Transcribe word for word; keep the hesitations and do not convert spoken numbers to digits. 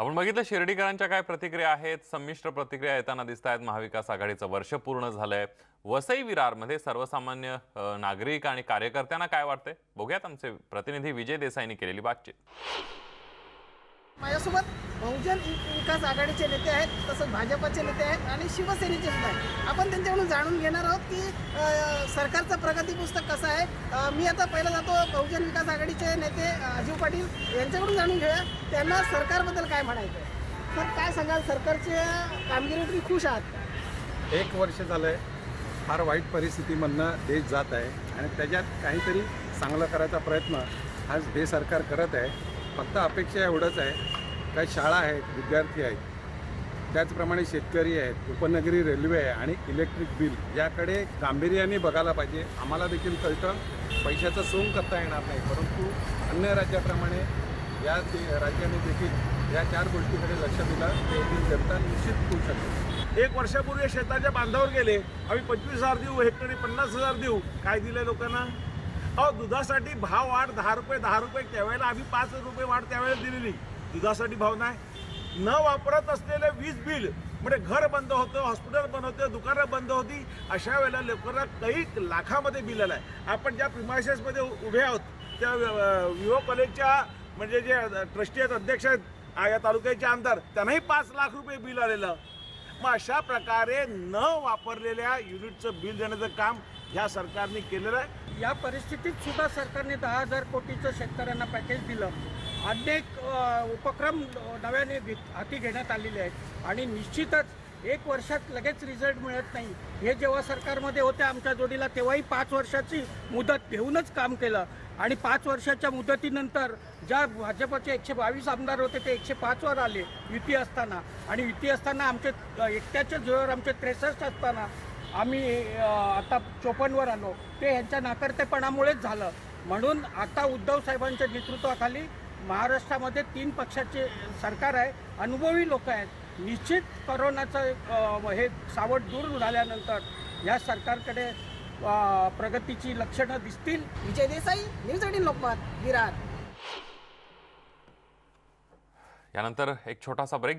आपण बघितलं शिर्डीकरांच्या काय प्रतिक्रिया आहेत। संमिश्र प्रतिक्रिया येताना दिसतात। महाविकास आघाडीचं वर्ष पूर्ण झालंय। वसई विरार मध्ये सर्वसामान्य नागरिक आणि कार्यकर्त्यांना काय वाटते बघूयात। आमचे प्रतिनिधी विजय देसाईंनी केलेली बातचीत। माझ्यासोबत बहुजन विकास आघाडीचे नेते आहेत, तसंच भाजपचे नेते आहेत आणि शिवसेनेचे सुद्धा आहेत। आपण त्यांच्याकडून जाणून घेणार आहोत की सरकारचं प्रगती पुस्तक कसं आहे। मी आता पहिला जातो बहुजन विकास आघाडीचे नेते अजीव पाटील यांच्याकडून जाणून घेऊया त्यांना सरकारबद्दल काय म्हणायचं आहे। तर काय सांगाल, सरकारच्या कामगिरीवर तुम्ही खुश आहात? एक वर्ष झालं आहे, फार वाईट परिस्थितीमधनं देश जात आहे आणि त्याच्यात काहीतरी चांगलं करायचा प्रयत्न आज हे सरकार करत आहे। फक्त अपेक्षा एवढंच आहे, काही शाळा आहेत, विद्यार्थी आहेत, त्याचप्रमाणे शेतकरी आहेत, उपनगरी रेल्वे आहे आणि इलेक्ट्रिक बिल याकडे गांभीर्याने बघायला पाहिजे। आम्हाला देखील कळतं पैशाचं सोंग करता येणार नाही, परंतु अन्य राज्याप्रमाणे या राज्याने देखील या चार गोष्टीकडे लक्ष दिलं तर जनता निश्चित होऊ शकते। एक वर्षापूर्वी शेताच्या बांधावर गेले, आम्ही पंचवीस हजार देऊ, हेक्टरी पन्नास हजार देऊ, काय दिलं लोकांना? अहो दुधासाठी भाव वाढ दहा रुपये दहा रुपये त्यावेळेला आम्ही पाच रुपये वाढ त्यावेळेला दिलेली, दुधासाठी भाव नाही। न वापरत असलेले वीज बिल म्हणजे घर बंद होतं, हॉस्पिटल बंद होतं, दुकानं बंद होती। अशा वेळेला लोकांना काही लाखामध्ये बिल आलं आहे। आपण ज्या प्रिमायसेसमध्ये उभे आहोत त्या विवो कॉलेजच्या म्हणजे जे ट्रस्टी आहेत, अध्यक्ष आहेत या तालुक्याचे आमदार, त्यांनाही पाच लाख रुपये बिल आलेलं। मग अशा प्रकारे न वापरलेल्या युनिटचं बिल देण्याचं काम ह्या सरकारने केलेलं आहे। या परिस्थितीत सुद्धा सरकारने दहा हजार कोटीचं शेतकऱ्यांना पॅकेज दिलं। अनेक उपक्रम नव्याने हाती घेण्यात आलेले आहेत आणि निश्चितच एक वर्षात लगेच रिझल्ट मिळत नाही। हे जेव्हा सरकारमध्ये होते आमच्या जोडीला तेव्हाही पाच वर्षाची मुदत घेऊनच काम केलं आणि पाच वर्षाच्या मुदतीनंतर ज्या भाजपचे एकशे बावीस आमदार होते ते एकशे पाचवर आले युती असताना, आणि युती असताना आमचे एकट्याच्या जोरावर आमचे त्रेसष्ट असताना आम्ही आता चोपन्नवर आलो, ते ह्यांच्या नाकर्तेपणामुळेच झालं। म्हणून आता उद्धव साहेबांच्या नेतृत्वाखाली महाराष्ट्रामध्ये तीन पक्षाचे सरकार आहे, अनुभवी लोक आहेत। निश्चित कोरोनाचं हे सावट दूर झाल्यानंतर या सरकारकडे प्रगतीची लक्षणं दिसतील। विजय देसाई, न्यूज अठरा लोकमत, विरार। यानंतर एक छोटासा ब्रेक।